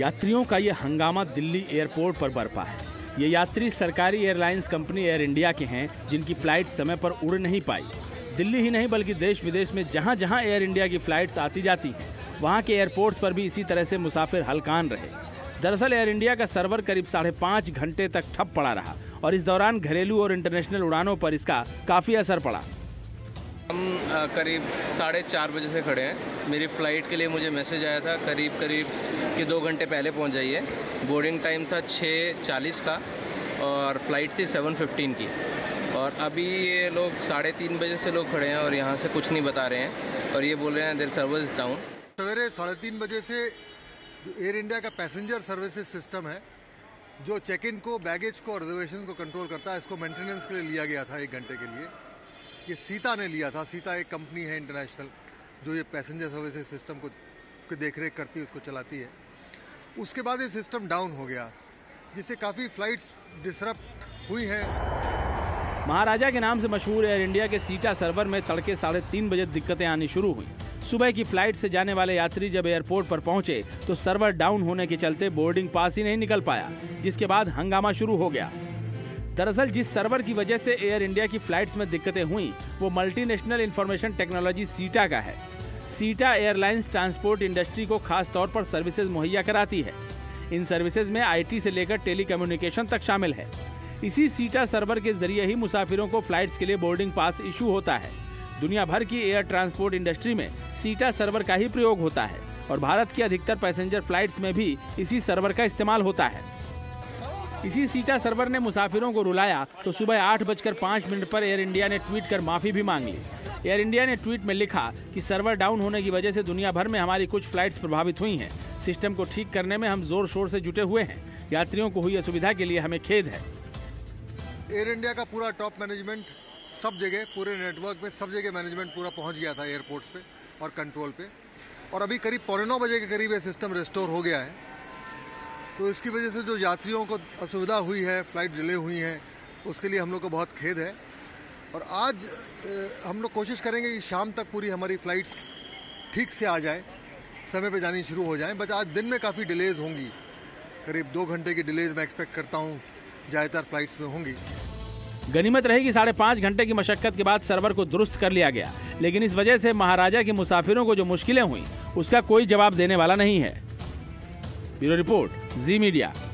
यात्रियों का ये हंगामा दिल्ली एयरपोर्ट पर बरपा है। ये यात्री सरकारी एयरलाइंस कंपनी एयर इंडिया के हैं, जिनकी फ्लाइट समय पर उड़ नहीं पाई। दिल्ली ही नहीं बल्कि देश विदेश में जहाँ जहाँ एयर इंडिया की फ्लाइट्स आती जाती हैं, वहाँ के एयरपोर्ट्स पर भी इसी तरह से मुसाफिर हलकान रहे। दरअसल एयर इंडिया का सर्वर करीब 5.5 घंटे तक ठप पड़ा रहा और इस दौरान घरेलू और इंटरनेशनल उड़ानों पर इसका काफ़ी असर पड़ा। हम करीब 4:30 बजे से खड़े हैं। मेरी फ़्लाइट के लिए मुझे मैसेज आया था करीब कि 2 घंटे पहले पहुंच जाइए। बोर्डिंग टाइम था 6:40 का और फ़्लाइट थी 7:15 की, और अभी ये लोग 3:30 बजे से लोग खड़े हैं और यहाँ से कुछ नहीं बता रहे हैं और ये बोल रहे हैं देयर सर्वर इज़ डाउन। सवेरे 3:30 बजे से एयर इंडिया का पैसेंजर सर्विसेज सिस्टम है जो चेक इन को, बैगेज को, रिजर्वेशन को कंट्रोल करता है, इसको मेंटेनेंस के लिए लिया गया था 1 घंटे के लिए। ये सीता ने लिया था। सीता एक कंपनी है इंटरनेशनल जो ये पैसेंजर सर्विसेज सिस्टम को देख रेख करती है, उसको चलाती है। उसके बाद ये सिस्टम डाउन हो गया जिससे काफ़ी फ्लाइट्स डिसरप्ट हुई हैं। महाराजा के नाम से मशहूर एयर इंडिया के सीटा सर्वर में तड़के 3:30 बजे दिक्कतें आनी शुरू हुई। सुबह की फ्लाइट से जाने वाले यात्री जब एयरपोर्ट पर पहुंचे तो सर्वर डाउन होने के चलते बोर्डिंग पास ही नहीं निकल पाया, जिसके बाद हंगामा शुरू हो गया। दरअसल जिस सर्वर की वजह से एयर इंडिया की फ्लाइट्स में दिक्कतें हुई वो मल्टीनेशनल इंफॉर्मेशन टेक्नोलॉजी सीटा का है। सीटा एयरलाइंस ट्रांसपोर्ट इंडस्ट्री को खास तौर पर सर्विसेज मुहैया कराती है। इन सर्विसेज में आईटी से लेकर टेलीकम्युनिकेशन तक शामिल है। इसी सीटा सर्वर के जरिए ही मुसाफिरों को फ्लाइट्स के लिए बोर्डिंग पास इशू होता है। दुनिया भर की एयर ट्रांसपोर्ट इंडस्ट्री में सीटा सर्वर का ही प्रयोग होता है और भारत की अधिकतर पैसेंजर फ्लाइट्स में भी इसी सर्वर का इस्तेमाल होता है। इसी सीटा सर्वर ने मुसाफिरों को रुलाया तो सुबह 8:05 पर एयर इंडिया ने ट्वीट कर माफ़ी भी मांग ली। एयर इंडिया ने ट्वीट में लिखा कि सर्वर डाउन होने की वजह से दुनिया भर में हमारी कुछ फ्लाइट्स प्रभावित हुई हैं। सिस्टम को ठीक करने में हम जोर शोर से जुटे हुए हैं। यात्रियों को हुई असुविधा के लिए हमें खेद है। एयर इंडिया का पूरा टॉप मैनेजमेंट सब जगह, पूरे नेटवर्क में सब जगह मैनेजमेंट पूरा पहुँच गया था एयरपोर्ट्स पे और कंट्रोल पे, और अभी करीब 8:45 बजे के करीब ये सिस्टम रिस्टोर हो गया है। तो इसकी वजह से जो यात्रियों को असुविधा हुई है, फ़्लाइट डिले हुई है, उसके लिए हम लोग को बहुत खेद है। और आज हम लोग कोशिश करेंगे कि शाम तक पूरी हमारी फ़्लाइट्स ठीक से आ जाए, समय पे जानी शुरू हो जाए। बट आज दिन में काफ़ी डिलेज़ होंगी, करीब 2 घंटे की डिलेज़ मैं एक्सपेक्ट करता हूँ ज़्यादातर फ्लाइट्स में होंगी। गनीमत रहेगी 5.5 घंटे की मशक्क़त के बाद सर्वर को दुरुस्त कर लिया गया, लेकिन इस वजह से महाराजा के मुसाफिरों को जो मुश्किलें हुई उसका कोई जवाब देने वाला नहीं है। Bureau report, Zee media.